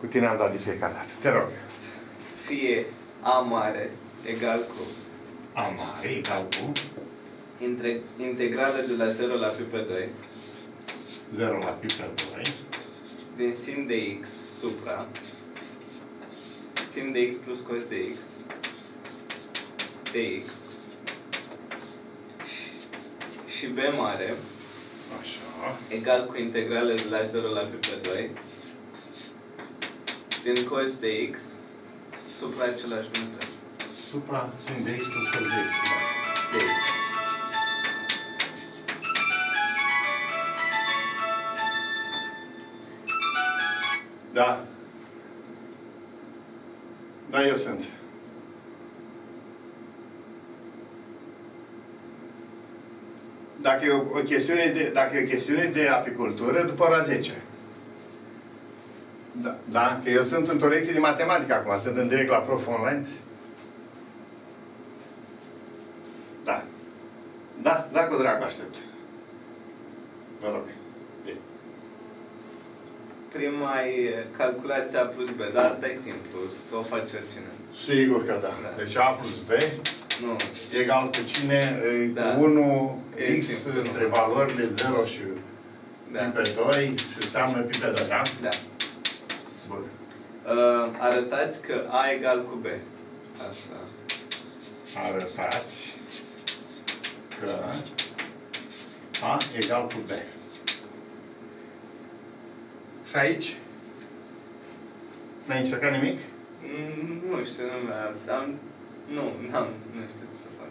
Continuando a dificultar. Te rog. Fie amare egal cu. Amare egal cu? Integrală de la 0 la pi pe 2. 0 la pi pe 2. Din sin de x supra sin de x plus cos de x de x. Și b mare. Așa. Egal cu integrală de la 0 la pi pe 2. Din cos de x supra același număr. Supra sin de x plus cos de x. De x. Da. Da, eu sunt. Dacă e o chestiune de, dacă e o chestiune de apicultură, după ora 10. Da, da, că eu sunt într-o lecție de matematică acum, sunt în direct la profulonline. Da. Da, da, cu drag aștept. Vă rog. Bine. Prima e calculația A plus B, dar asta e simplu, o face oricine. Sigur că da. Da. Deci A plus B nu. Egal cu cine? Da. 1 e x simplu, între valorile 0 și da. Pi pe 2 și înseamnă pi pe 2, da? Da. Arătați că A egal cu B. Așa. Arătați că A egal cu B. Și aici? N-ai încercat nimic? Nu știu, nu știu ce să fac.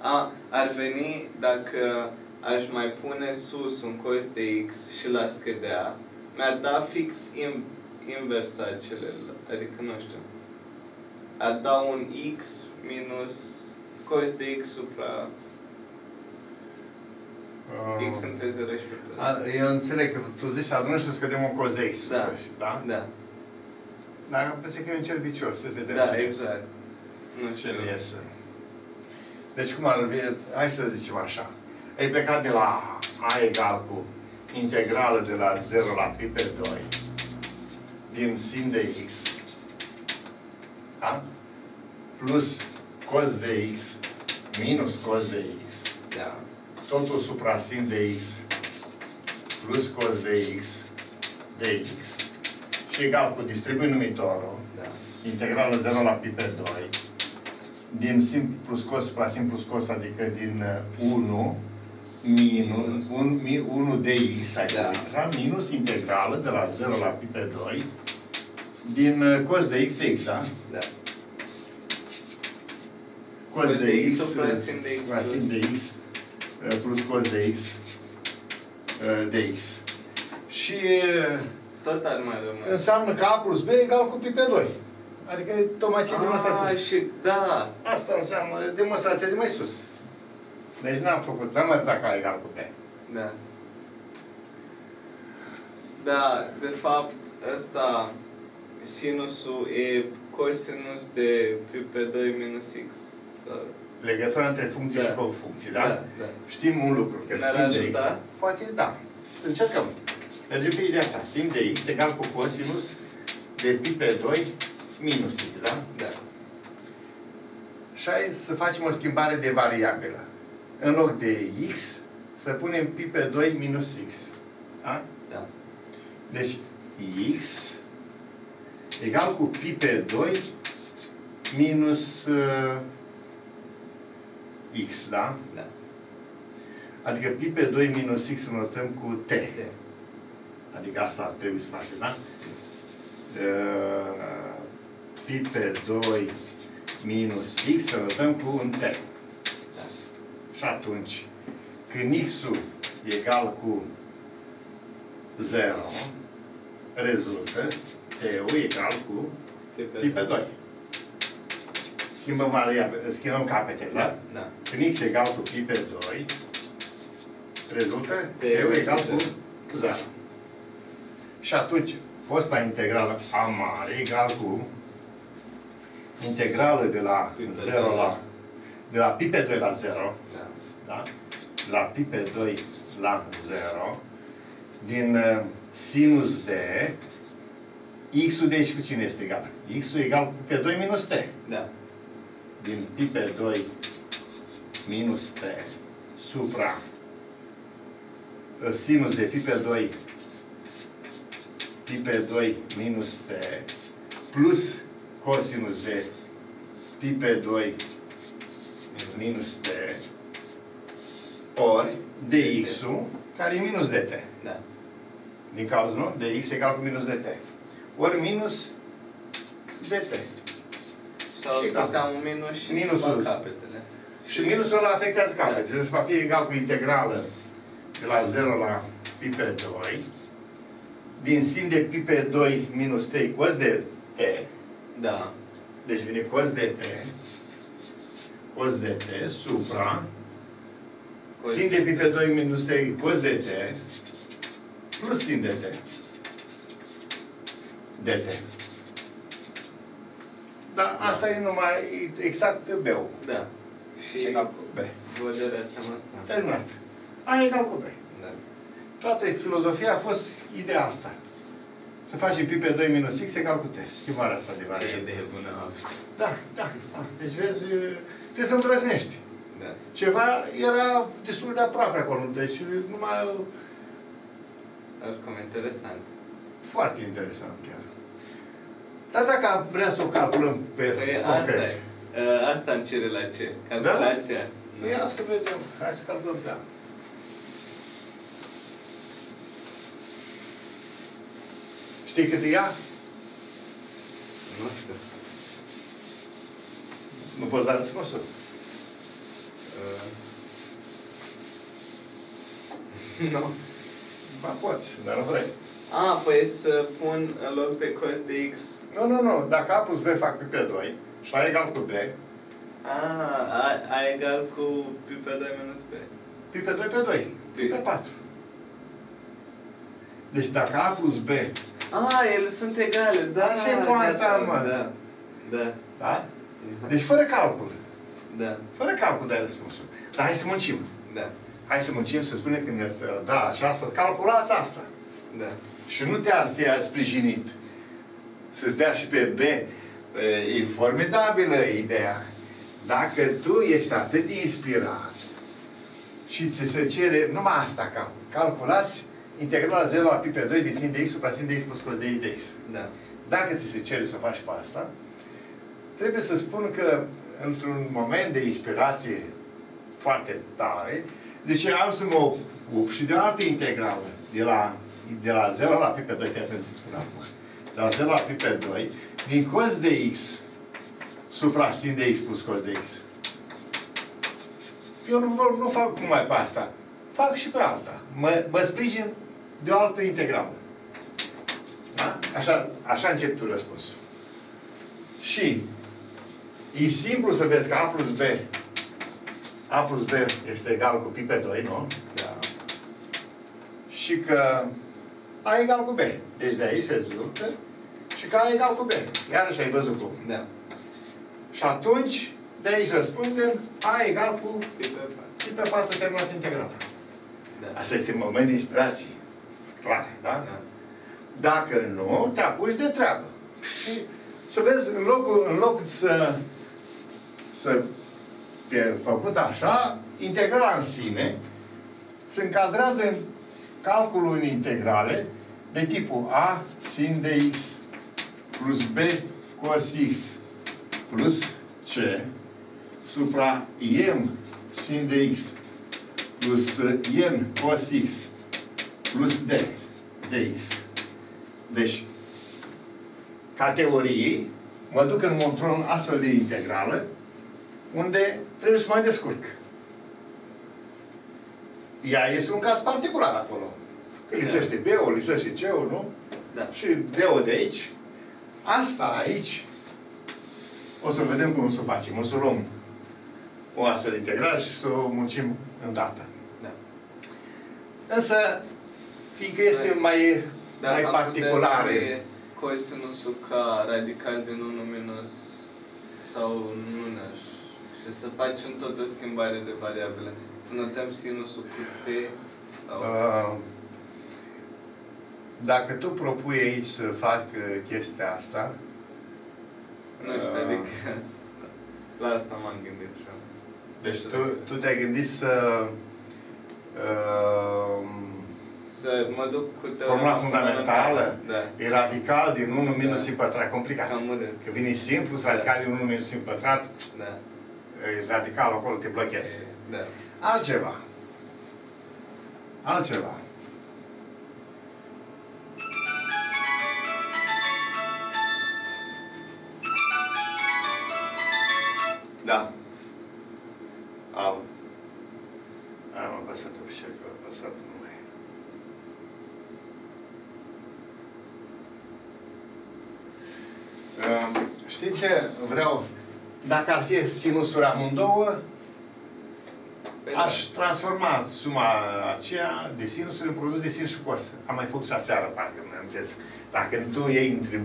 A ar veni dacă aș mai pune sus un cos de X și l-aș scădea. Mi-ar da fix inversa celelalte, adică nu știu. Ar da un x minus cos de x supra x între 0 și 1. Eu înțeleg că tu zici, adună și scădem un cos de x sus, da? Da. Da. Dar îmi place că e un cerc vicios, să vedem ce exact. Nu știu. Deci cum ar fi, hai să zicem așa. Ai plecat de la a egal cu integrală de la 0 la pi pe 2. Din sin de x, da? Plus cos de x minus cos de x, da. Totul supra sin de x plus cos de x de x și egal cu, distribui numitorul, da. Integrală 0 la pi pe 2 din sin plus cos supra sin plus cos, adică din 1 minus 1 de x, ai da. Minus integrală de la 0 la pi pe 2 din cos de x de x, da? Da. Cos de x supra sin de x plus cos de x de x. Și tot ar mai rămâne. Înseamnă că a plus b egal cu pi pe 2. Adică tocmai ce demonstrația sus. Și, da. Asta înseamnă demonstrația de mai sus. Deci n-am făcut, n-am arătat ca egal cu B. Da. Da, de fapt, ăsta, sinusul e cosinus de pi pe 2 minus x. Sau... legătura între funcții da. Și cofuncții, da? Da, da? Știm un lucru, că sin de x... poate, da. Încercăm. Mergem pe ideea asta. Sin de x egal cu cosinus de pi pe 2 minus x, da? Da. Și hai să facem o schimbare de variabilă. În loc de x, să punem pi pe 2 minus x. Da? Da. Deci, x egal cu pi pe 2 minus x, da? Da. Adică pi pe 2 minus x înotăm cu t. T. Adică asta ar trebui să facem, da? Pi pe 2 minus x înotăm cu un t. Și atunci, când x-ul e egal cu 0, rezultă t-ul egal cu pi pe 2. Schimbăm variabile, schimbăm capetele, da? Da. Când x e egal cu pi pe 2, rezultă t-ul egal cu 0. Și atunci, fosta integrală a mare egal cu integrală de la 0 la de la pi pe 2 la 0, da. Da? De la pi pe 2 la 0, din sinus de X-ul de aici cu cine este egal? X-ul egal cu P2 minus T. Da. Din pi pe 2 minus T supra sinus de pi pe 2 pi pe 2 minus T plus cosinus de pi pe 2 minus T ori dx-ul care e minus dt. Da. Din cauza, nu? Dx egal cu minus dt. Ori minus dt. Sau scoteam un minus și minusul capetele. Și minusul ăla afectează capetele. Da. Deci va fi egal cu integrală de la 0 la pi pe 2 din sin de pi pe 2 minus t cos de t. Da. Deci vine cos de t. Cos de t supra sin de pi pe 2 minus t cos de t plus sin de t. Dt. Dar da. Asta e numai exact B-ul. Da. Și egal cu B. Terminat. A egal cu B. Da. Toată filozofia a fost ideea asta. Să facem pi pe 2 minus x egal cu t. Schimbarea asta de variabilă. Ce idee bună a avut. Da, da, da. Deci vezi, trebuie să îndrăznești. Da. Ceva era destul de aproape acolo. Deci numai... Oricum, interesant. Foarte interesant chiar. Dar dacă am vrea să o calculăm pe concret. Asta îmi cere la ce? Calculația? Da? Ia să vedem. Hai să calculăm pe asta. Știi cât e ea? Nu știu. Nu poți da răspunsul? Nu. Ba poți, dar nu vrei. A, păi să pun în loc de cos de x... Nu, nu, nu. Dacă A plus B fac pi pe 2 și A egal cu B... A egal cu pi pe 2 minus B. Pi pe 2 pe 2. Pi pe 4. Deci dacă A plus B... A, ele sunt egale. Da, ce poanta, mă? Da. Da. Da? Deci fără calcul. Da. Fără calcul dai răspunsul. Dar hai să muncim. Da. Hai să muncim, să spunem când ne da, și asta, calculați asta. Da. Și nu te-ar fi sprijinit să-ți dea și pe B. E formidabilă ideea. Dacă tu ești atât de inspirat și ți se cere numai asta, ca calculați integrala 0 la pi pe 2 din sin de x supra sin de x plus cos de x de x. Da. Dacă ți se cere să faci pe asta, trebuie să spun că într-un moment de inspirație foarte tare, deci am să mă ocup și de o altă integrală de la 0 la pi pe 2, fii atent să spun acum. De la 0 la pi pe 2, din cos de x supra sin de x plus cos de x. Eu nu fac numai pe asta. Fac și pe alta. Mă sprijin de o altă integrală. Da? Așa încep tu răspunsul. Și e simplu să vezi că A plus B este egal cu pi pe 2, nu? Da. Și că A egal cu B. Deci de aici rezultă și că A egal cu B. Iarăși ai văzut cum. Da. Și atunci, de aici răspundem A egal cu pi pe 4 terminat integral. Da. Asta este moment de inspirație. Clar, da? Da. Dacă nu, te apuci de treabă. Și să vezi, în loc să fie făcut așa, integrala în sine se încadrează în calculul în integrale de tipul A sin de x plus B cos x plus c supra m sin de x plus m cos x plus d dx. Deci, categorii mă duc într-o astfel de integrală unde trebuie să mai descurc. Ea este un caz particular acolo. Că lipsește B-ul, lipsește C-ul, nu? Da. Și D-ul de aici. Asta aici o să vedem cum o să facem. O să luăm o astfel integrală și să o muncim îndată. Da. Însă, fiindcă este mai particulară. Cosinusul ca radical din 1 minus sau nunaș. Și să facem tot o schimbare de variabile. Să notăm sinusul cu T sau... Dacă tu propui aici să fac chestia asta... Nu știu, adică... La asta m-am gândit și eu. Deci tu te-ai gândit să... Să mă duc cu formula fundamentală, da. E radical din 1 minus i pătrat, complicat. Că vine simplu, da. Radical din 1 minus i pătrat, da. E radical acolo, te blochezi. Da. Altceva. Da. Au. Am apăsat obicei, că am apăsat numai. Știi ce vreau? Dacă ar fi sinusuri amândouă, aș transforma suma aceea de sinusuri în produs de sinus și cos. Am mai făcut și aseară, parcă îmi amintesc. Dacă tu iei în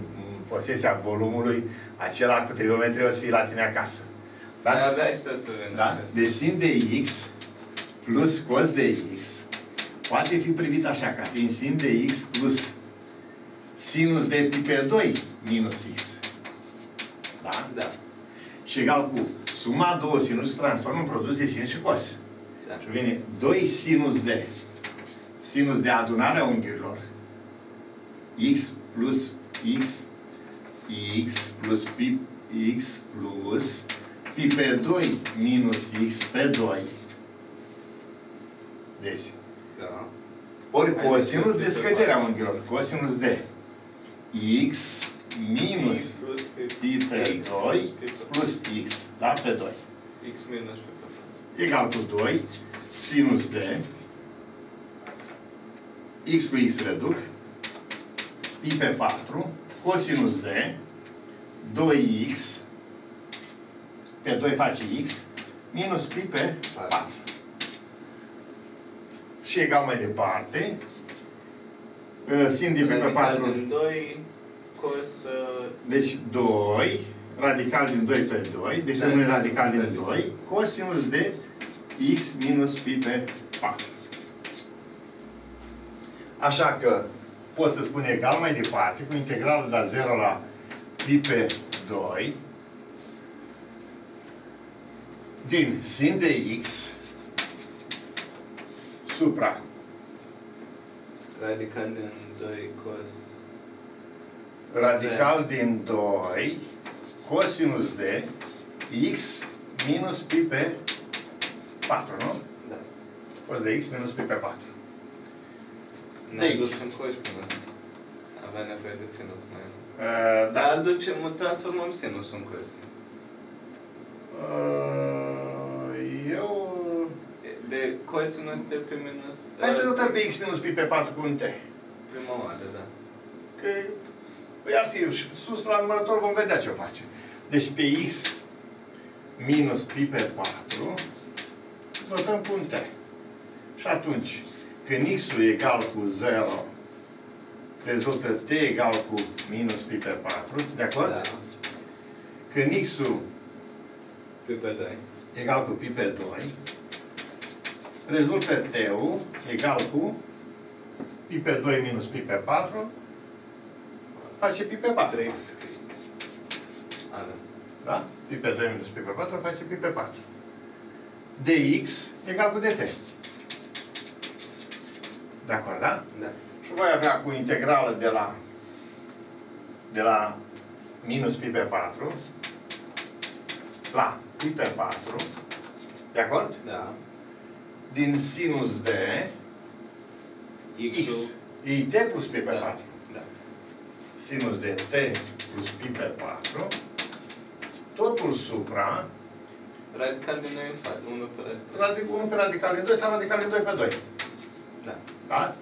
posesia volumului, acela cu trigonometrie o să fie la tine acasă. Da? Da? Deci sin de x plus cos de x poate fi privit așa, ca fiind sin de x plus sinus de pi pe 2 minus x. Da? Da. Și egal cu suma două sinus se transformă în produs de sinus și cos. Da. Și vine 2 sinus de adunarea unghiurilor x plus x plus pi x plus pi pe 2 minus x pe 2. Deci, da. Ori cosinus de scăderea unghiurilor, cosinus de x minus pi pe 2 plus x, da? Pe 2. X minus pi egal cu 2 sinus de x cu x reduc pi pe 4 cosinus de 2x pe 2 face x minus pi pe 4. Și egal mai departe sin de pi pe 4 din 2 cos... Deci 2 radical din 2 pe 2, deci nu e radical din 2 cosinus de x minus pi pe 4. Așa că pot să spun egal mai departe cu integralul de la 0 la pi pe 2 din sin de x supra radical din 2 cos radical din 2 cosinus de x minus pi pe 4, nu? Da. Cos de x minus pi pe 4. Ne-ai dus în cosinus. Avea nevoie de sinus, nu? Dar transformăm sinus în cosinus. De cosinus de pi minus... Hai să notăm pe x minus pi pe 4 cu un t. Prima oară, da. Că ar fi sus la numărător, vom vedea ce face. Deci pe x minus pi pe 4 notăm cu un t. Și atunci, când x-ul e egal cu 0, rezultă t egal cu minus pi pe 4, de acord? Da. Când x-ul pi pe 2 egal cu pi pe 2, rezultă t-ul egal cu pi pe 2 minus pi pe 4 face pi pe 4. Da? Pi pe 2 minus pi pe 4 face pi pe 4. dx egal cu dt. De acord, da? Da. Și voi avea cu integrală de la minus pi pe 4 la pi pe 4. De acord? Da. Din sinus de x, e t plus pi pe 4. Da. Sinus de t plus pi pe 4, totul supra radical din 1 pe radical. 1 pe radical din 2 sau radical din 2 pe 2. Da. Da?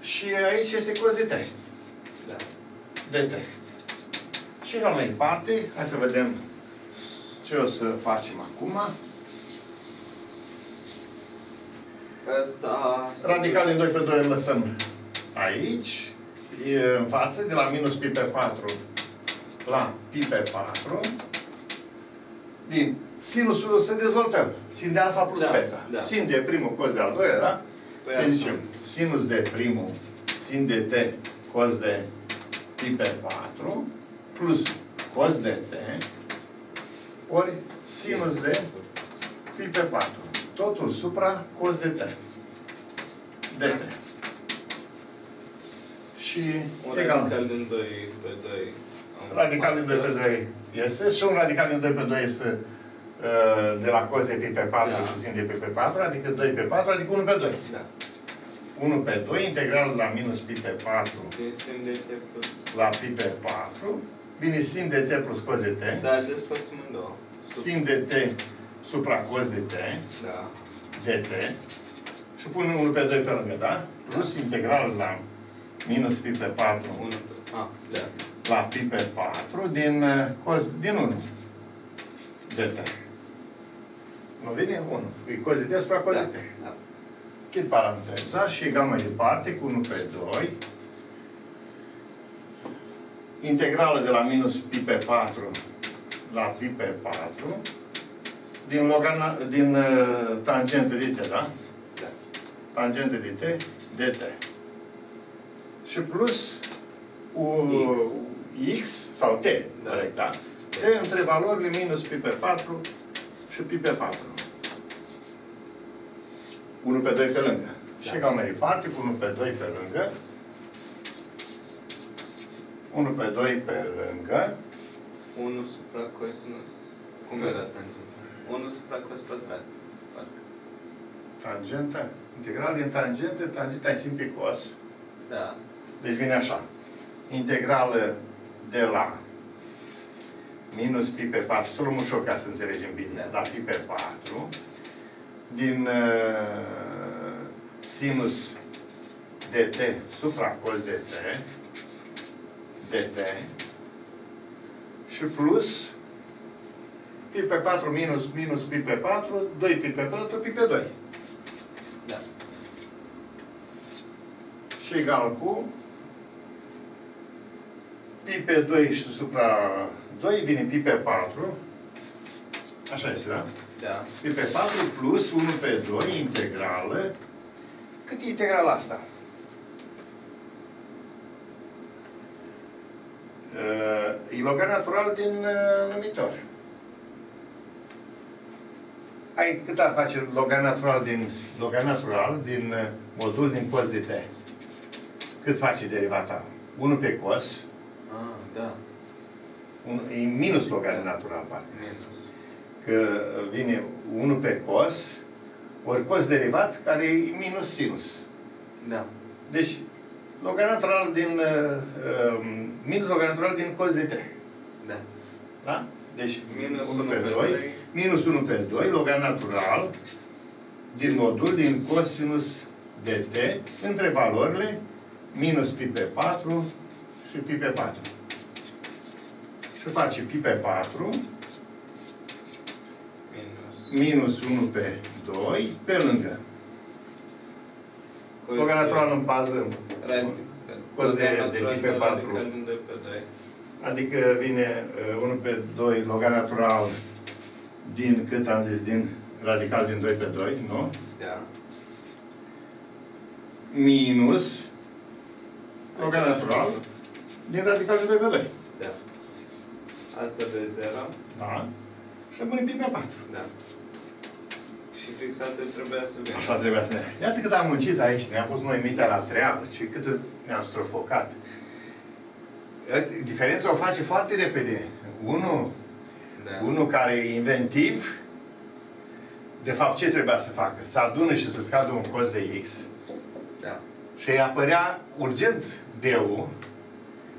Și aici este cos de t. Da. De t. Și la mai departe, hai să vedem ce o să facem acum. Asta... Radical din 2 pe 2 îl lăsăm aici, în față, de la minus pi pe 4 la pi pe 4. Din sinusul să dezvoltăm. Sin de alfa plus beta. Da. Sin de primul cos de al doilea, da? Păi deci zicem, sinus de primul sindete cos de pi pe 4 plus cos de t ori sinus de pi pe 4. Totul supra cos de t. dt. Și egal. Radical din 2 pe 2. Radical din 2 pe 2 este și un radical din 2 pe 2 este de la cos de pi pe 4 și sin de pi pe 4, adică 2 pe 4, adică 1 pe 2. Da. 1 pe 2, integral la minus pi pe 4 la pi pe 4 vine sin de t plus cos de t. Da, despărțim în două. Sin de t supra cos de t. Da. Dt. Și punem 1 pe 2 pe lângă, da? Plus integral la minus pi pe 4 la pi pe 4 din cos din 1 dt. Nu vine 1. E cos de t supra cos de t. Chid paranteza și egal mai departe cu 1 pe 2 integrală de la minus pi pe 4 la pi pe 4 din, tangentă de t, da? Da. Tangentă de t dt. Și plus x sau t, corect, da? T între valorile minus pi pe 4 și pi pe 4. 1 pe 2 pe lângă. Da. Și egal mai departe cu 1 pe 2 pe lângă. 1 pe 2 pe lângă. 1 supra cosinus. Cum era tangenta? 1 supra cos pătrat. Tangenta? Integral din tangentă, tangenta e simplu cos. Da. Deci vine așa. Integrală de la minus pi pe 4. Să luăm ușor ca să înțelegem bine. Da. La pi pe 4. Din sinus dt supra cos dt și plus pi pe 4 minus pi pe 4 2 pi pe 4 pi pe 2 da. Și egal cu pi pe 2 și supra 2 vine pi pe 4 așa este, da? Da. Pi pe 4 plus 1 pe 2 integrală. Cât e integrala asta? E logat natural din numitor. Hai, cât ar face logat natural din modul din cos de t? Cât face derivata? 1 pe cos. Da. E minus logat natural, parcă. Minus. Că vine 1 pe cos, ori cos derivat, care e minus sinus. Da. Deci, logat natural din, minus logat natural din cos de t. Da. Da? Deci, minus 1 pe 2, minus 1 pe 2, logat natural din modul, din cosinus de t, între valorile, minus pi pe 4 și pi pe 4. Și face pi pe 4, minus 1 pe 2 pe lângă. Logat natural în bază. Cos de pi pe 4. Adică vine 1 pe 2 logat natural din cât am zis din radical din 2 pe 2, nu? Da. Minus logat natural din radical din 2 pe 2. Da. Asta de 0. Da. Și pune pi pe 4. Da. Și fixate trebuia să vedem. Așa trebuia să ne. Iată cât am muncit aici. Ne-am pus noi mintea la treabă și cât ne-am strofocat. Diferența o face foarte repede. Unul care e inventiv, de fapt ce trebuia să facă? Să adune și să scadă un cos de X. Da. Și îi apărea urgent B-ul.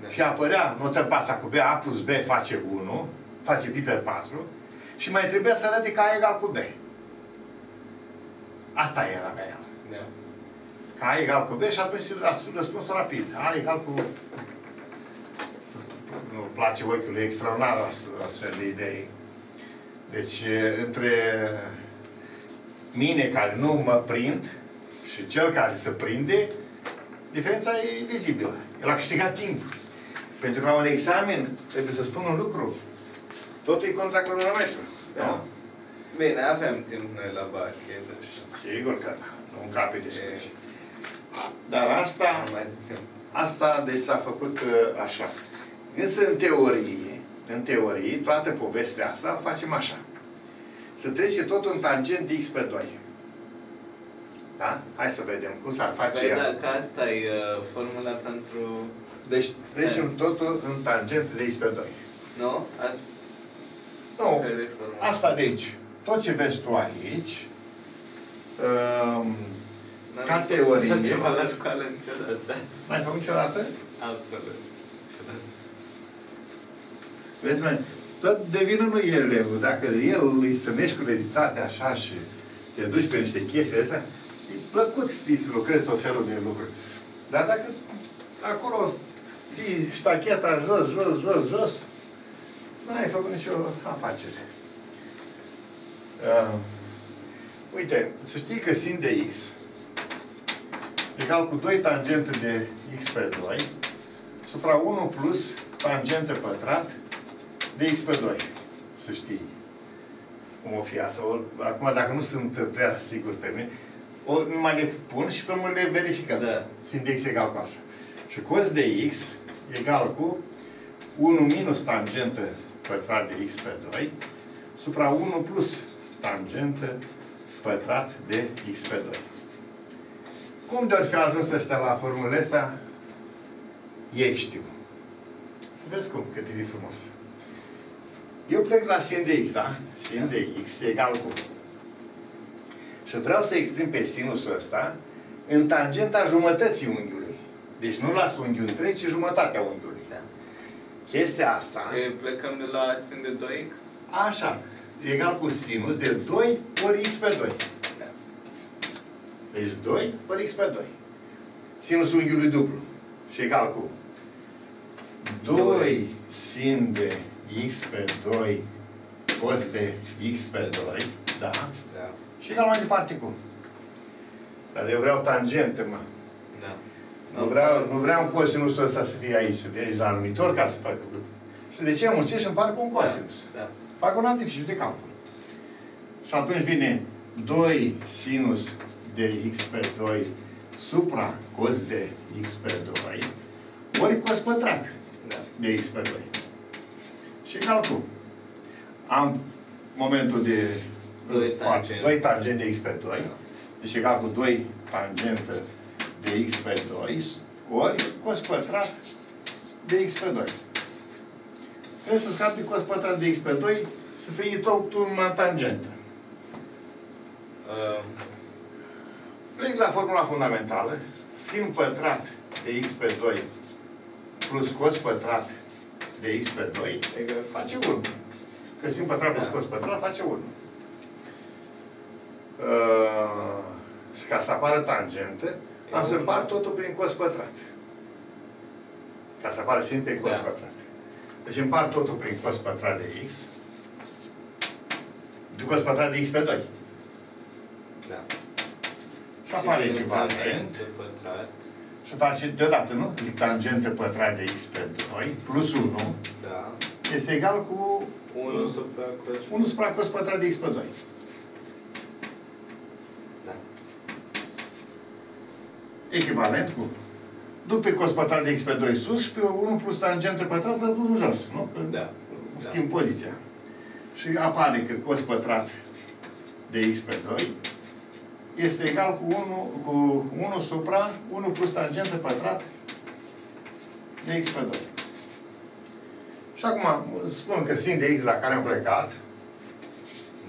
Da. Și apărea, notăm pasta cu B, A plus B face 1, face pi pe 4. Și mai trebuia să arate că A egal cu B. Asta era ca el. Yeah. Că A egal cu B și atunci răspunsul rapid. A egal cu... Nu place ochiului extraordinar astfel de idei. Deci, între mine care nu mă prind și cel care se prinde, diferența e vizibilă. El a câștigat timp. Pentru că la un examen trebuie să spun un lucru. Totul e contra cronometru. Da. Nu? Bine, avem timp noi la bachetă. Sigur că nu încape de Dar asta, deci s-a făcut așa. Însă în teorie, toată povestea asta o facem așa. Se trece tot un tangent de X pe 2. Da? Hai să vedem cum s-ar face ea. Da, asta e formula pentru... Deci trecem totul în tangent de X pe 2. Nu? Asta... Nu. Asta de aici. Tot ce vezi tu aici, ca teorie... Nu ceva la școală niciodată. Mai făcut niciodată? Absolut. Vezi, mă, tot devină nu e elevul. Dacă el îi strânești curiozitatea așa și te duci pe niște chestii astea, e plăcut să lucrezi tot felul de lucruri. Dar dacă acolo ții ștacheta jos, jos, n-ai făcut nicio afacere. Uite, să știi că sin de X egal cu 2 tangente de X pe 2 supra 1 plus tangente pătrat de X pe 2. Să știi cum o fi asta. Acum, dacă nu sunt prea sigur pe mine, numai le pun și pe mă le verificăm. Da. Sin de X egal cu asta. Și cos de X egal cu 1 minus tangentă pătrat de X pe 2 supra 1 plus tangentă pătrat de X pe 2. Cum de-or fi ajuns ăștia la formulele astea? Ei știu. Să vezi cum, cât e de frumos. Eu plec la sin de X, da? Sin de X egal cu. Și vreau să exprim pe sinusul ăsta în tangenta jumătății unghiului. Deci nu las unghiul întreg, ci jumătatea unghiului. Da. Chestia asta... Plecăm de la sin de 2X? Așa. Egal cu sinus de 2 ori X pe 2. Deci 2 ori X pe 2. Sinusul unghiului dublu. Și egal cu 2 sin de X pe 2 cos de X pe 2. Da? Da. Și egal mai departe cum? Dar eu vreau tangentă, mă. Da. Nu vreau cosinusul ăsta să fie aici, să fie aici la numitor ca să facă. Și de ce am mulțit și îmi par cu un cosinus. Da. Da. Fac un artificiu de calcul. Și atunci vine 2 sinus de X pe 2 supra cos de X pe 2 ori cos pătrat de X pe 2. Și calcul. Am momentul de 2 tangente de X pe 2. Deci egal cu 2 tangente de X pe 2 ori cos pătrat de X pe 2. Trebuie să scapi cos pătrat de X pe 2 să fie tot una tangentă. Plec la formula fundamentală. Sin pătrat de X pe 2 plus cos pătrat de X pe 2 face 1. Că sin pătrat plus cos pătrat face 1. Și ca să apară tangentă, am să împart totul prin cos pătrat. Ca să apară sin prin cos pătrat. Deci împart totul prin cos pătrat de X. De cos pătrat de X pe 2. Da. Și apare echivalent. Și face deodată, nu? Zic tangentă pătrat de X pe 2 plus 1. Da. Este egal cu 1 supra cos pătrat de X pe 2. Da. Echivalent cu duc pe cos pătrat de X pe 2 sus și pe 1 plus tangentă pătrată duc în jos, nu? Că da. Schimb poziția. Și apare că cos pătrat de X pe 2 este egal cu 1 supra 1 plus tangentă pătrat de X pe 2. Și acum spun că sin de X la care am plecat.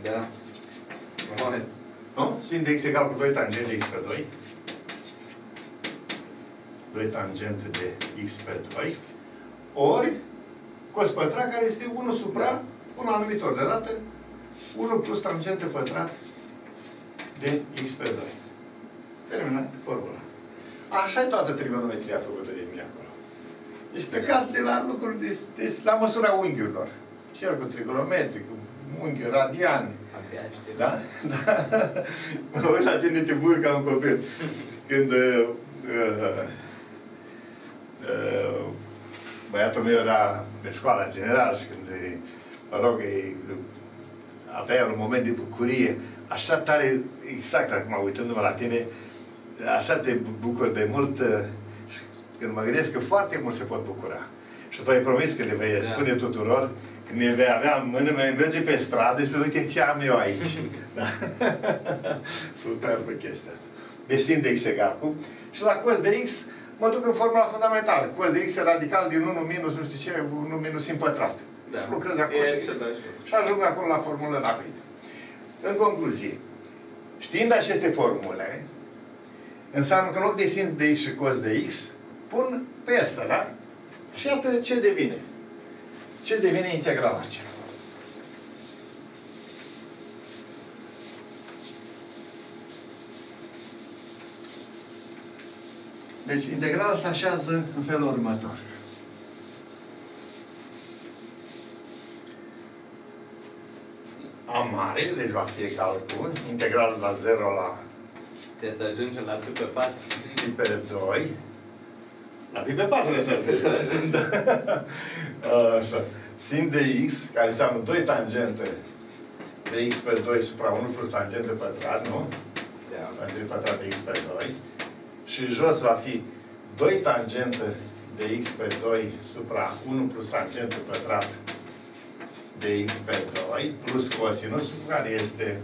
Da. Nu? Sin de X egal cu 2 tangente de X pe 2. 2 tangente de X pe 2 ori cos pătrat care este 1 supra un anumitor de dată 1 plus tangente pătrat de X pe 2. Terminat formula. Așa e toată trigonometria făcută de mine acolo. Deci plecat de la lucruri la măsura unghiurilor. Cercul trigonometric, unghiul radian. Da? Da. Mă uit la tine, te bucur ca un copil. Când băiatul meu era pe școala generală și când, mă rog, avea un moment de bucurie, așa tare, exact acum, uitându-mă la tine, așa te bucuri de mult, când mă gândesc că foarte mult se pot bucura. Și tu ai promis că le vei spune tuturor, când le vei avea în mână, vei merge pe stradă și spune, uite ce am eu aici. Da? Superbă chestia asta. Deci index egal cu. Și la cos de x mă duc în formula fundamentală. Cos de x e radical din 1 minus, nu știu ce, 1 minus în pătrat. Da. Și lucrez acolo și ajung acolo la formulă rapid. În concluzie, știind aceste formule, înseamnă că în loc de sin de x și cos de x, pun pe asta, da? Și iată ce devine. Ce devine integrala aceea. Deci, integrala se așează în felul următor. A mare, deci va fi egal cu integral la 0 la... Trebuie să ajungem la pi pe 4. Pi pe 2. La pi pe 4 trebuie să ajungem. Așa. Sin de x, care înseamnă 2 tangente de x pe 2 supra 1 plus tangente pătrat, nu? Da. Tangente pătrat de x pe 2. Și jos va fi 2 tangente de x pe 2 supra 1 plus tangente pătrat de x pe 2 plus cosinus, care este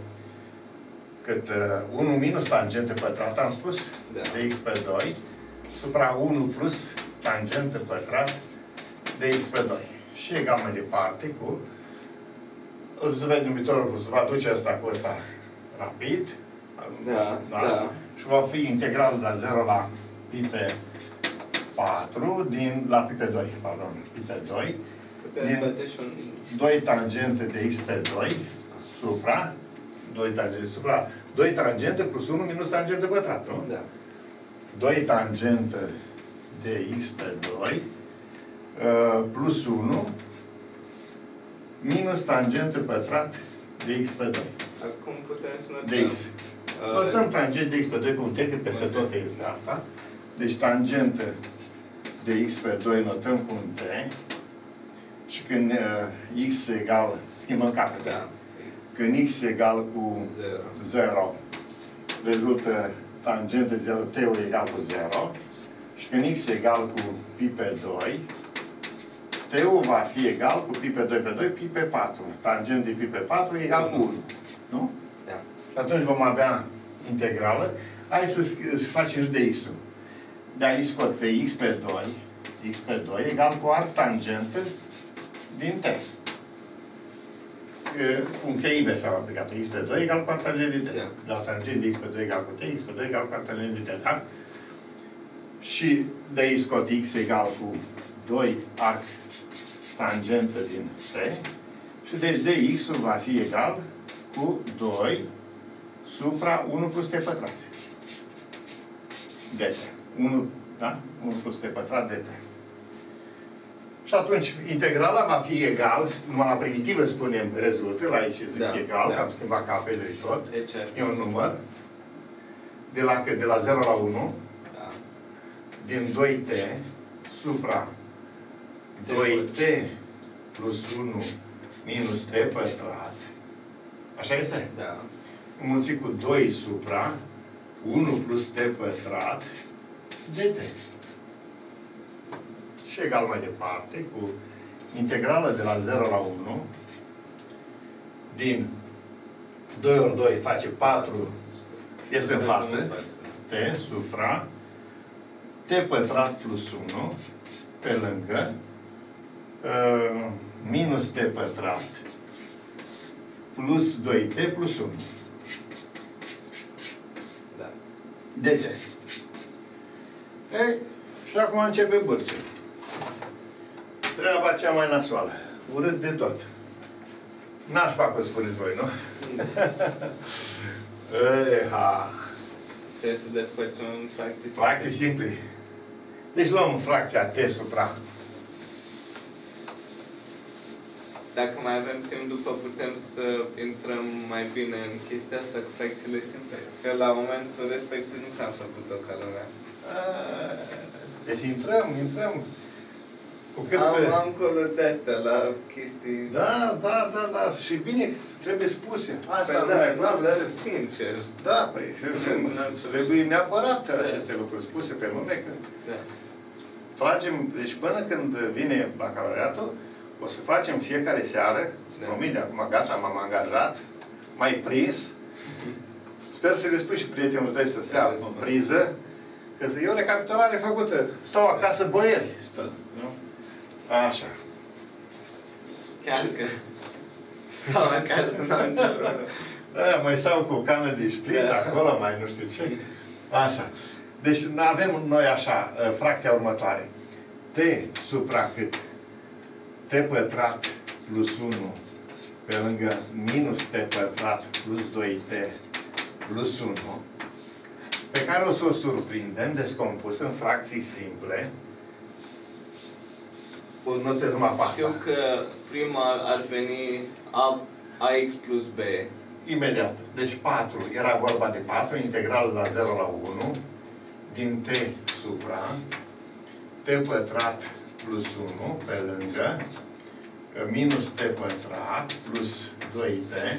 cât 1 minus tangente pătrat, am spus, de x pe 2 supra 1 plus tangente pătrat de x pe 2. Și egal mai departe cu îți vede numitorul, îți va duce asta cu asta rapid. Da, da. Da. Și va fi integral de la 0 la pi pe 4 din la pi pe 2, pardon, pi pe 2 din 2 tangente de x pe 2 supra 2 tangente supra 2 tangente plus 1 minus tangente pătrat, nu? Da. 2 tangente de x pe 2 plus 1 minus tangente pătrat de x pe 2. Acum putem să notăm. Notăm tangente de x pe 2 cu un t, că peste tot este asta. Deci tangente de x pe 2 notăm cu un t. Și când x egal, schimbăm capetele. Da. Când x egal cu 0, rezultă tangente 0, t-ul egal cu 0. Și când x egal cu pi pe 2, t-ul va fi egal cu pi pe 2 pe 2, pi pe 4. Tangent de pi pe 4 egal cu 1. Nu? Da. Și atunci vom avea integrală. Hai să facem de x-ul. De aici scot pe x pe 2, x pe 2 egal cu alt tangentă din t. Funcția inversă am aplicat x pe 2 egal cu alt tangent din t. Da. La tangent de x pe 2 egal cu t, x pe 2 egal cu alt tangent din t. Da? Și de aici scot x egal cu 2 arc tangentă din t. Și deci de x-ul va fi egal cu 2 supra 1 plus t pătrat. Deci, 1, da? 1 plus t pătrat de t. Și atunci, integrala va fi egal, numai la primitivă spunem rezultă, la aici zic egal, că am schimbat capetele și tot, e un număr, de la 0 la 1, din 2t supra 2t plus 1 minus t pătrat, așa este? Da. Înmulțit cu 2 supra 1 plus t pătrat dt. Și egal mai departe cu integrală de la 0 la 1 din 2 ori 2 face 4, iese în față, t supra t pătrat plus 1 pe lângă minus t pătrat plus 2t plus 1. Da. Deci. Ei, și acum începe burțul. Treaba cea mai nasoală. Urât de tot. Nașpa, cum spuneți voi, nu? Trebuie să despărțim în fracții simple. Fracții simple. Deci luăm fracția t supra. Dacă mai avem timp după, putem să intrăm mai bine în chestia asta cu fracțiile simple. Că la momentul respectiv nu am făcut-o ca lumea. Deci intrăm. Am coluri de-astea la chestii... Da, și bine, trebuie spuse. Asta păi da, clar, dar sincer. Da, păi, trebuie neapărat aceste lucruri spuse pe lume, că da. Tragem, deci până când vine bacalaureatul, o să facem fiecare seară, da. Promit de acum, gata, m-am angajat, m-ai prins, sper să le spui și prietenul tăi să se ia în priză, că e o recapitulare făcută, stau acasă boieri. Nu? Așa. Chiar că stau acasă, n-am nicio problemă. Da, mai stau cu o cană de șpriț acolo, mai nu știu ce. Așa. Deci avem noi așa, fracția următoare. T supra cât? T pătrat plus 1 pe lângă minus T pătrat plus 2T plus 1 pe care o să o surprindem descompus în fracții simple. Știu că prima ar veni AX plus B. Imediat. Deci 4. Era vorba de 4, integral la 0 la 1, din T supra, T pătrat plus 1, pe lângă, minus T pătrat plus 2T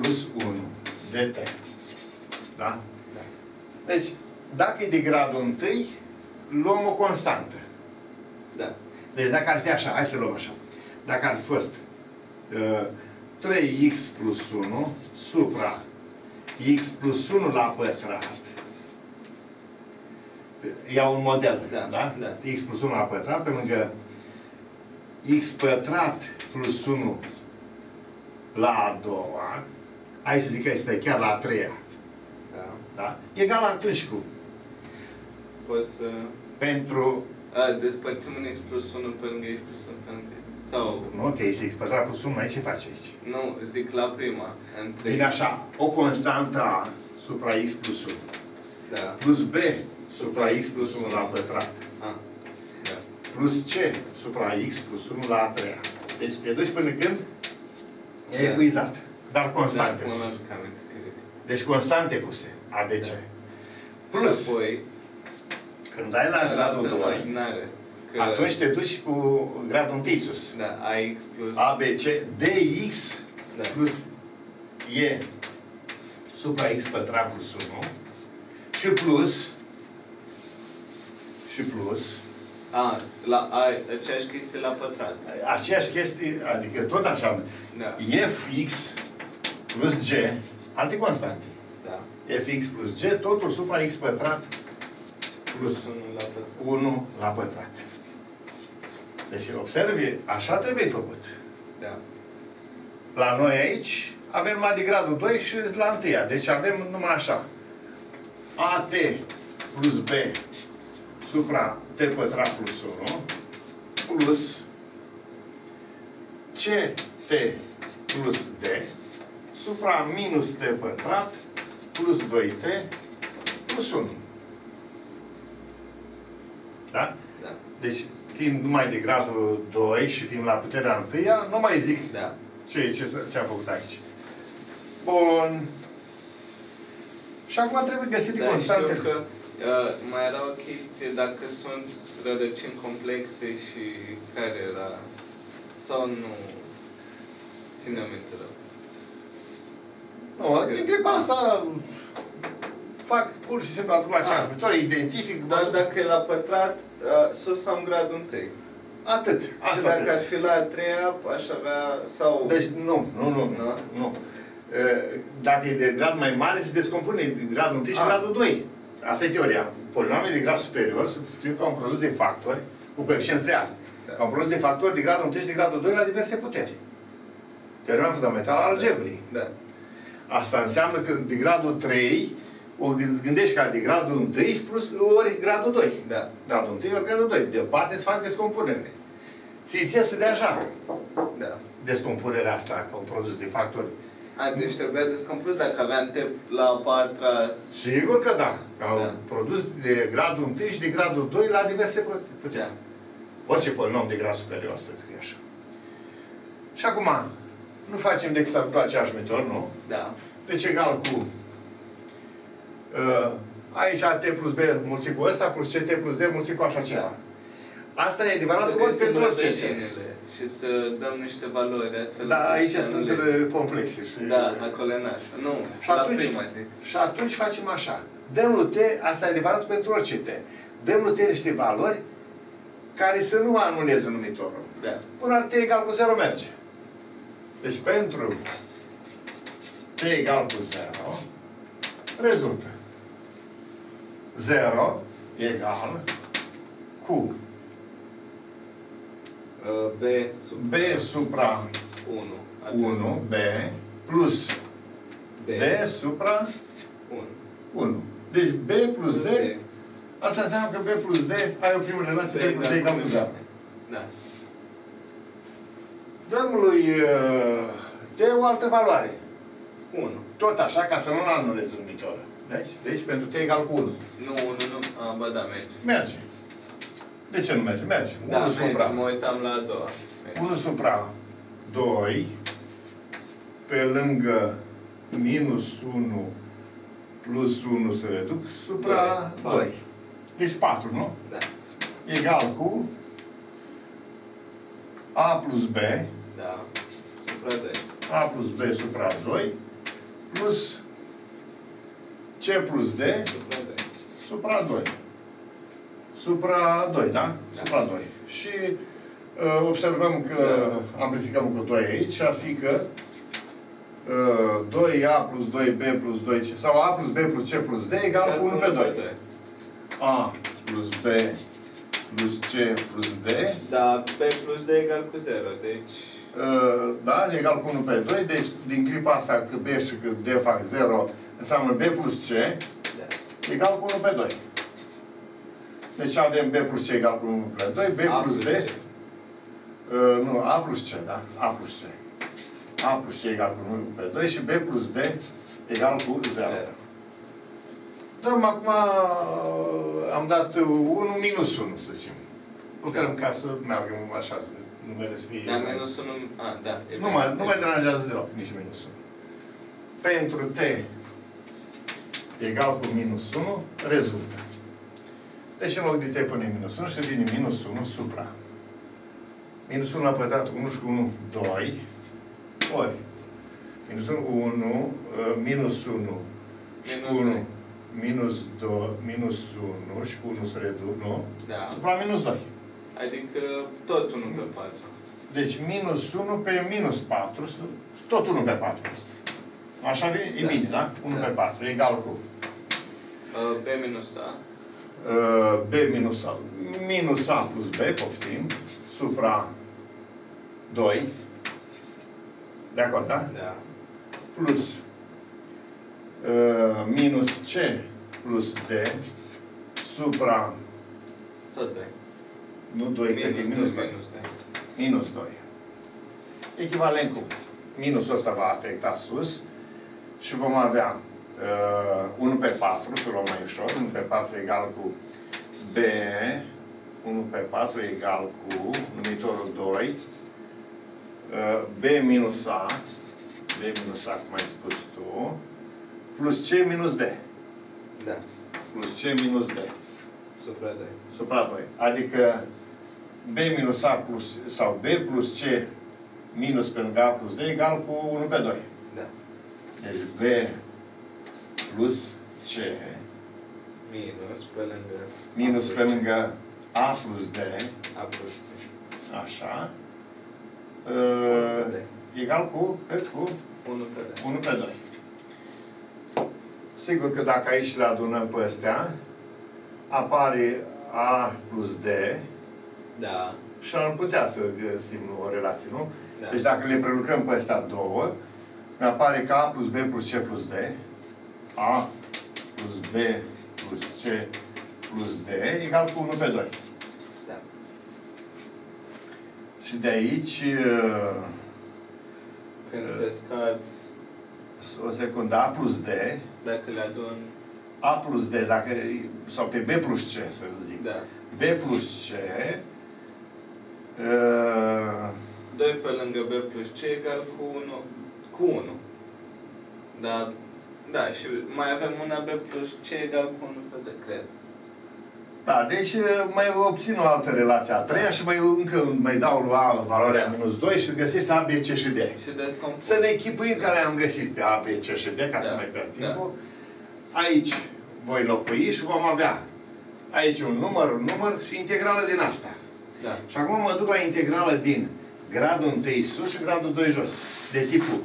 plus 1, dt. Da? Da. Deci, dacă e de gradul 1, luăm o constantă. Da. Deci dacă ar fi așa, hai să luăm așa, dacă ar fi fost 3x plus 1 supra x plus 1 la pătrat, iau un model, da? X plus 1 la pătrat, pe lângă x pătrat plus 1 la a doua, hai să zic că este chiar la a treia, da? Egal atunci cu? Poți să... Pentru... Despărțim un x plus 1 pe lângă x plus 1 pe lângă x. Sau... Nu, că este x pătrat plus 1, aici ce faci aici? Nu, zic la prima. Între... Bine așa, o constantă a supra x plus 1. Da. Plus b supra x plus 1 la pătrat. A. Da. Plus c supra x plus 1 la a treia. Deci te duci până când e epuizat. Dar constante sus. Deci constante puse. ABC. Da. Plus... Apoi, când ai la gradul 2, atunci te duci cu gradul 1 sus. Da, AX plus... ABC, DX plus E supra X pătrat plus 1 și plus... Și plus... A, aceeași chestie la pătrat. Aceeași chestie, adică tot așa. FX plus G, alte constante. FX plus G, totul supra X pătrat plus 1 la pătrat. Deci, observi, așa trebuie făcut. Da. La noi aici avem numai de gradul 2 și la 1. Deci avem numai așa. AT plus B supra T pătrat plus 1 plus CT plus D supra minus T pătrat plus 2T plus 1. Da? Da. Deci, fiind numai de gradul 2 și fiind la puterea 1, nu mai zic ce am făcut aici. Bun. Și acum trebuie găsit constante. Știu că mai era o chestie, dacă sunt rădăcini complexe și care era... Sau nu... Ține minte rău. Nu, dintre asta... Fac pur și simplu acum aceeași metoare, identific... Dar dacă e la pătrat, sus am gradul 1. Atât. Și dacă ar fi la a treia, aș avea... sau... Deci nu. Dacă e de grad mai mare, se descompune gradul 1 și gradul 2. Asta e teoria. Polinomii de grad superior se descriu ca un produs de factori cu coeficienți reali. Ca un produs de factori de gradul 1 și de gradul 2 la diverse puteri. Teorema fundamentală a algebrii. Asta înseamnă că de gradul 3 o gândești ca de gradul 1 plus ori gradul 2. Da. Gradul 1 ori gradul 2. Deoparte îți fac descompunere. Ți-e să dea așa. Da. Descompunerea asta ca un produs de factori. Deci trebuia descompus dacă aveam T la 4-a... Sigur că da. Ca un produs de gradul 1 și de gradul 2 la diverse puteri. Da. Orice polinom de grad superior să scrie așa. Și acum, nu facem decât să aducă aceeași metodă, nu? Da. Deci egal cu aici AT plus B mulțit cu ăsta, plus CT plus D mulțit cu așa ceva. Asta e adevărat, ori pentru orice. Și să dăm niște valori astfel. Da, aici sunt complexe. Și da, acolo e naș. Nu, și atunci facem așa. Dăm-l T, asta e adevărat pentru orice T. Dăm-l T niște valori care să nu anuleze numitorul. Da. Până la T egal cu 0 merge. Deci pentru T egal cu 0 rezultă 0 egal cu B supra 1 B plus D supra 1. Deci B plus D, asta înseamnă că B plus D ai o primă relație B plus D egal cu 0. Da. Dăm lui T o altă valoare. 1. Tot așa, ca să nu anulezi numitorul. Deci pentru T egal cu 1. Nu, 1 nu. Ba da, merge. Merge. De ce nu merge? Merge. 1 supra. Mă uitam la a doua. 1 supra 2 pe lângă minus 1 plus 1 se reduc supra 2. Deci 4, nu? Da. Egal cu A plus B. Da. Supra 2. A plus B supra 2 plus C plus D supra 2. Supra 2, da? Supra 2. Și observăm că amplificăm cu 2 aici și ar fi că 2A plus 2B plus 2C sau A plus B plus C plus D egal cu 1 pe 2. A plus B plus C plus D. Da, B plus D egal cu 0, deci... Da, egal cu 1 pe 2, deci din clipa asta că B și că D fac 0 înseamnă B plus C egal cu 1 pe 2. Deci avem B plus C egal cu 1 pe 2, B plus D... Nu, A plus C, da? A plus C. A plus C egal cu 1 pe 2 și B plus D egal cu 0. Dăm acum... Am dat 1 minus 1, să zicem. Lucrăm ca să meargă așa, să numele să fie... Da, minus 1... A, da. Nu mai deranjează deloc, nici minus 1. Pentru T egal cu minus 1, rezultă. Deci în loc de T punem minus 1 și vine minus 1 supra. Minus 1 la pătrat, 1 și 1, 2, ori. Minus 1, 1, minus 1 și 1, minus 2, minus 1 și 1 se reduc, nu? Da. Supra minus 2. Adică tot 1 pe 4. Deci minus 1 pe minus 4, tot 1 pe 4. Așa e bine, da? 1 pe 4, egal cu? B minus A. B minus A. Minus A plus B, poftim, supra 2. De acord, da? Da. Plus minus C plus D supra... Tot 2. Nu 2, cred că e minus 2. Minus 2. Echivalent cu minusul ăsta va afecta sus și vom avea 1 pe 4, să luăm mai ușor, 1 pe 4 egal cu B, 1 pe 4 egal cu numitorul 2, B minus A, B minus A, cum ai spus tu, plus C minus D. Da. Plus C minus D. Supra 2. Supra 2. Adică B minus A plus, sau B plus C minus pe lângă A plus D egal cu 1 pe 2. Da. Deci B plus C minus pe lângă A plus D, A plus C. Așa, egal cu, cât? Cu 1 pe 2. Sigur că dacă aici le adunăm pe astea, apare A plus D, da, și am putea să găsim o relație, nu? Da. Deci dacă le prelucrăm pe astea două, apare că A plus B plus C plus D, A plus B plus C plus D egal cu 1 pe 2. Da. Și de aici... Când se scad... O secundă, A plus D... Dacă le adun... A plus D, dacă... Sau pe B plus C, să zic. Da. B plus C... 2 pe lângă B plus C egal cu 1. Cu 1. Dar... Da, și mai avem una B plus C egal cu 1 pe D, cred. Da, deci mai obțin o altă relație a treia și mai, încă mai dau la valoarea minus 2 și găsești A, B, C și D. Și să ne echipuim că le-am găsit pe A, B, C și D, ca să mai dăm timpul. Aici voi locui și vom avea aici un număr și integrală din asta. Da. Și acum mă duc la integrală din gradul 1 sus și gradul 2 jos. De tipul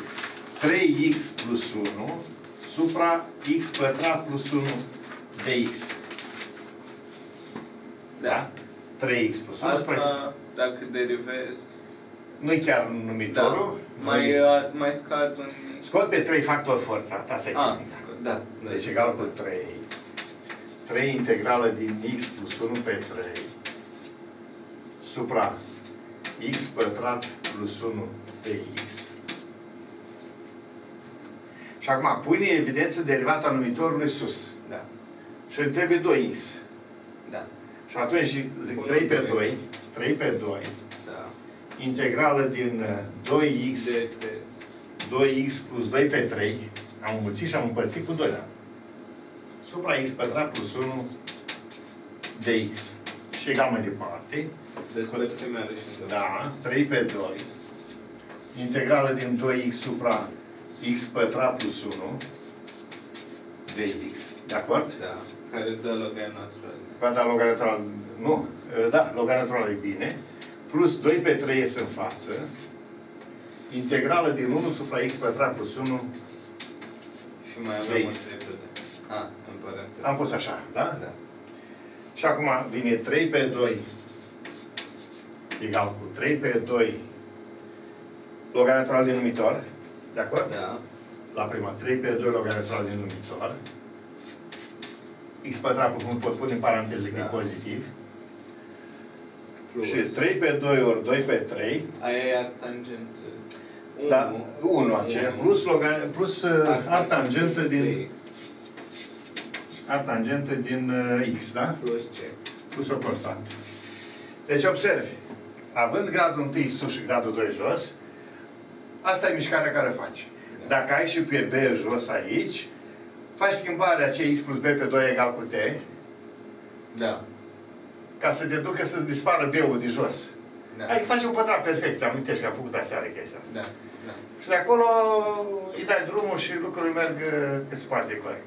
3x plus 1 supra x pătrat plus 1 dx. Da? 3x plus 1 supra x. Dacă derivezi... Nu-i chiar numitorul. Da. Mai scad un... Scot pe 3 factori forța. Asta e da. Deci egal cu 3. 3 integrală din x plus 1 pe 3 supra x pătrat plus 1 pe x. Și acum pune în evidență derivata numitorului sus. Da. Și îmi trebuie 2x. Da. Și atunci zic 3 pe 2, 3 pe 2, da. Integrală din 2x, 2x plus 2 pe 3, am înmulțit și am împărțit cu 2. Da. Supra x pătrat plus 1 de x. Și egal mai departe. Da, 3 pe 2. Integrală din 2x supra x pătrat plus 1 de x. De acord? Da. Care dă logaritm natural. Care dă logaritm natural. Nu. Da, logaritm natural e bine. Plus 2 pe 3 este în față. Integrală din 1 supra x pătrat plus 1 și mai avem o repede. Am pus așa, da? Da. Și acum vine 3 pe 2 egal cu 3 pe 2 logaritm natural din numitor. De acord? Da. La prima, 3 pe 2 logaritm natural din numitor. X pătrat plus 1 pot pune în paranteze că e pozitiv. Plus. Și 3 pe 2 ori 2 pe 3. Aia e artangent. Da, 1 aceea. Plus artangentă din... A tangentă din X, da? Plus C. Plus o constantă. Deci observi, având gradul 1 sus și gradul 2 jos, asta e mișcarea care faci. Dacă ai și pe B jos aici, faci schimbarea aceea X plus B pe 2 egal cu T. Da. Ca să te ducă să-ți dispară B-ul de jos. Da. Ai faci un pătrat perfect, amintești că am făcut aseară chestia asta. Da. Da. Și de acolo îi dai drumul și lucrurile merg cât se poate corect.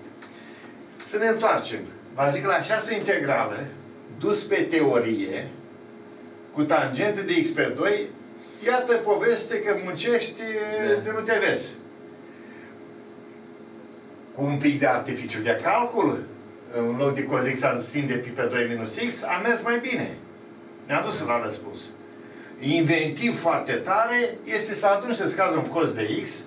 Să ne întoarcem. Vă zic, la această integrală, dus pe teorie, cu tangentă de x pe 2, iată poveste că muncești de nu te vezi. Cu un pic de artificiu de calcul, în loc de cos x ar țin de pi pe 2 minus x, a mers mai bine. Ne-a dus la răspuns. Inventiv foarte tare este să adunci să-ți cazi un cos de x,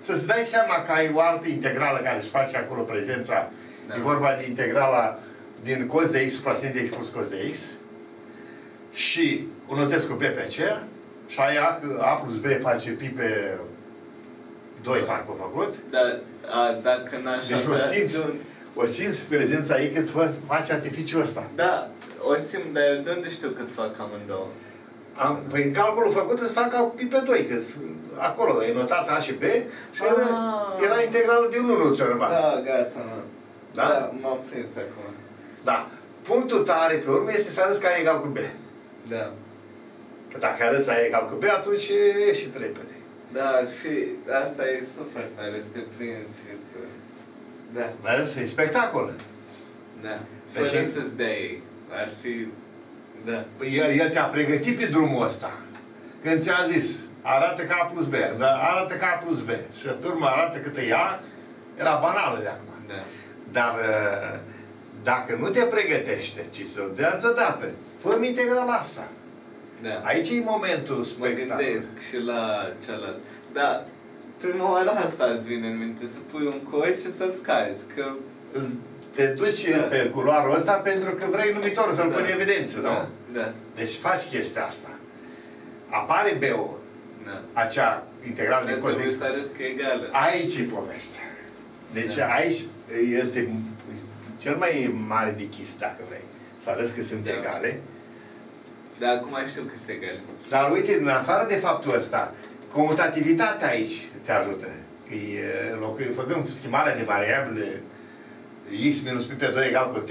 să-ți dai seama că ai o altă integrală care își face acolo prezența. Da. E vorba de integrala din cos de x supra sin de x plus cos de x și o notez cu b pe c și aia a plus b face pi pe 2 parcă a făcut. Da, dacă n-aș avea... Deci o simți prezența ei cât faci artificiul ăsta. Da, o simt, dar eu de unde știu cât fac amândouă? Păi calculul făcut îți fac ca pi pe 2, că acolo e notat a și b și era integralul din 1 ți-a rămas. Da, gata. Da? Da, m-am prins acum. Da. Punctul tare pe urmă este să arăți că A egal cu B. Da. Că dacă arăți A egal cu B, atunci ieși repede. Da, și asta e super tare, să te prinzi și să... Da. Mai ales, e spectacol. Da. Deci, fără să-ți dea ei. Ar fi... Da. Păi el te-a pregătit pe drumul ăsta. Când ți-a zis, arată că A plus B, arată că A plus B. Și pe urmă arată cât e A, era banală de acum. Da. Dar dacă nu te pregătește, ci să o dea deodată, fă-mi integrala asta. Da. Aici e momentul spectacular. Mă gândesc și la cealaltă. Dar prima oară asta îți vine în minte, să pui un coș și să-l scazi. Că... Te duci pe culoarul ăsta pentru că vrei numitorul să-l pune în evidență, nu? Da. Deci faci chestia asta. Apare B-ul, acea integrală de cos x. Aici e povestea. Deci aici... Este cel mai mare de chis, dacă vrei. Să arăți că sunt egale. Dar acum știu că sunt egale. Dar uite, în afară de faptul ăsta, comutativitatea aici te ajută. Făcând schimbarea de variabile x minus pi pe 2 egal cu t,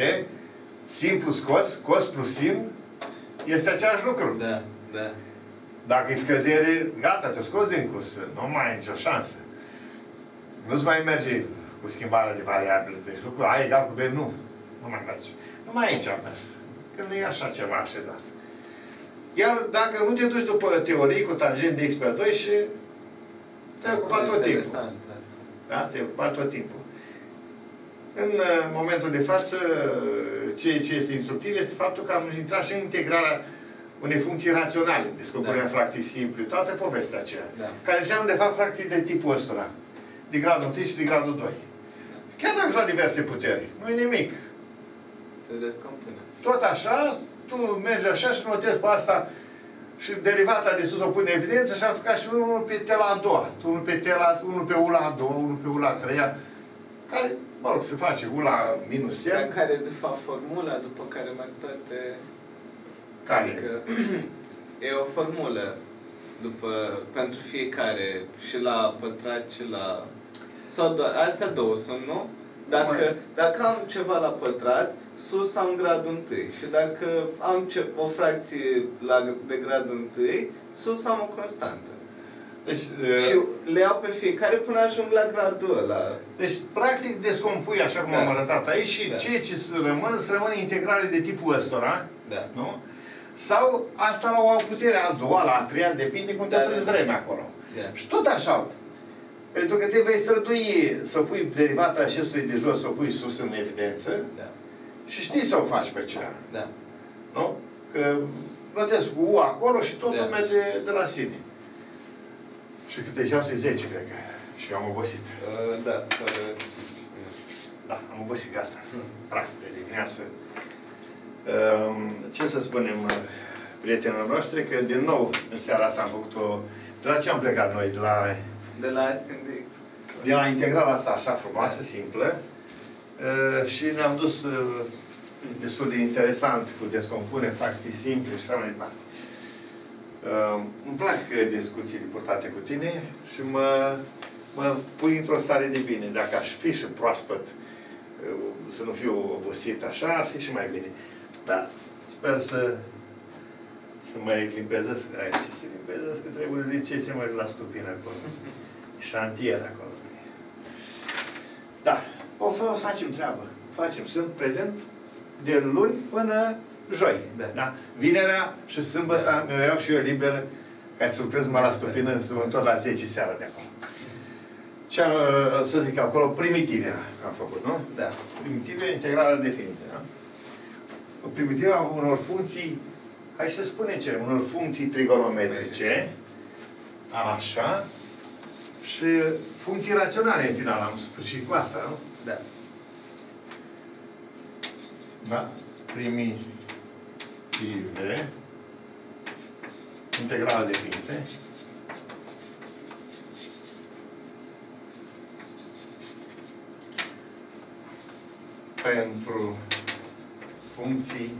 simplu scos, cost plus sin, este același lucru. Da, da. Dacă e scădere, gata, te-o scos din cursă, nu mai ai nicio șansă. Nu-ți mai merge cu schimbarea de variabile, deci lucru A egal cu B, nu mai merge. Numai aici am mers, că nu e așa ceva așezat. Iar dacă nu te duci după teorii cu tangent de x pe 2 și te-ai ocupat tot timpul. Da? Te-ai ocupat tot timpul. În momentul de față, ce este instructiv este faptul că am intrat și în integrarea unei funcții raționale, descoperirea fracției simple, toată povestea aceea, care înseamnă de fapt fracții de tipul ăsta, de gradul 1 și de gradul 2. Chiar dacă sunt diverse puteri, nu-i nimic. Te descompune. Tot așa, tu mergi așa și notezi pe asta și derivata de sus o pune în evidență și am făcut și unul pe T la a doua, unul pe U la a doua, unul pe U la a treia, care, mă rog, se face U la minus N. Dar care, de fapt, formula după care merg toate... Care? Adică, e o formulă după, pentru fiecare, și la pătrat, și la... Sau doar, astea două sunt, nu? Dacă am ceva la pătrat, sus am gradul 1. Și dacă am o fracție de gradul 1, sus am o constantă. Deci, și le iau pe fiecare până ajung la gradul ăla. Deci, practic, descompui, așa cum am arătat aici, și ceea ce rămân integrale de tipul ăstora, nu? Sau asta la o putere a doua, la a treia, depinde cum te prins vremea acolo. Și tot așa. Pentru că te vei strădui să pui derivata acestui de jos, să o pui sus în evidență, și știi să o faci pe cea. Nu? Că notezi cu U acolo și totul merge de la sine. Și câte 6-10, cred că. Și eu am obosit. Da, am obosit de asta. Practic, de dimineață. Ce să spunem prietenilor noștri? Că din nou, în seara asta am făcut-o... De la ce am plecat noi? De la integrala asta așa frumoasă, simplă. Și ne-am dus destul de interesant cu descompune, fracții simple și așa mai departe. Îmi plac discuțiile purtate cu tine și mă pui într-o stare de bine. Dacă aș fi și proaspăt, să nu fiu obosit așa, ar fi și mai bine. Dar sper să mă limpezesc, că trebuie să zic ce mai la stupină acolo. Șantier acolo. Da. O facem treabă. Facem. Sunt prezent de luni până joi. Da? Vinerea și sâmbătă mi-o iau și eu liber, ca surprins mă la stupină, să mă tot la 10 seara de acolo. Ce-am, să zic, acolo primitive am făcut, nu? Da. Primitive, integrală definită, da? Primitive a unor funcții, hai să spunem ce, unor funcții trigonometrice, așa, și funcții raționale, în final, am sfârșit cu asta, nu? Da. Da? Primitive, integrală definită, pentru funcții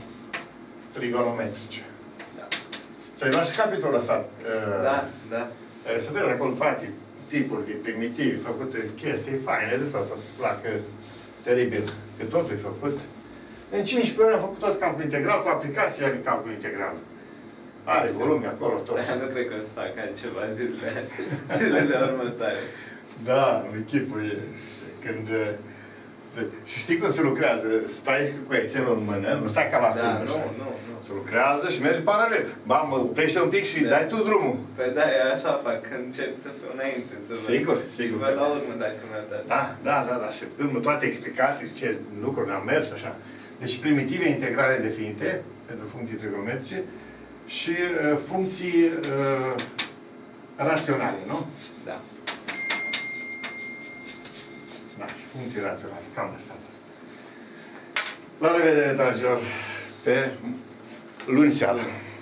trigonometrice. Da. Să-i luați și capitolul ăsta. Da. Să vedem acolo parte tipuri de primitivi, făcute chestii faine de tot. O să-ți placă teribil că totul e făcut. În 15 ore am făcut tot calcul integral cu aplicația de calcul integral. Are volume acolo tot. Dar nu cred că o să fac altceva zilele următoare. Da, în echipul e. Când... Și știi cum se lucrează? Stai cu excelul în mână, nu stai ca la film, așa. Nu. Se lucrează și mergi paralel. Mă oprește un pic și dai tu drumul. Păi da, eu așa fac, că încerc să fiu înainte. Sigur. Și vă la urmă dacă mi-a dat. Da. Și dându-mă toate explicații și ce lucruri am mers, așa. Deci primitive integrale definite, pentru funcții trigonometrice, și funcții raționale, nu? Da. Da, și funcții raționale. Cam de asta. La revedere, dragilor, pe luni seara.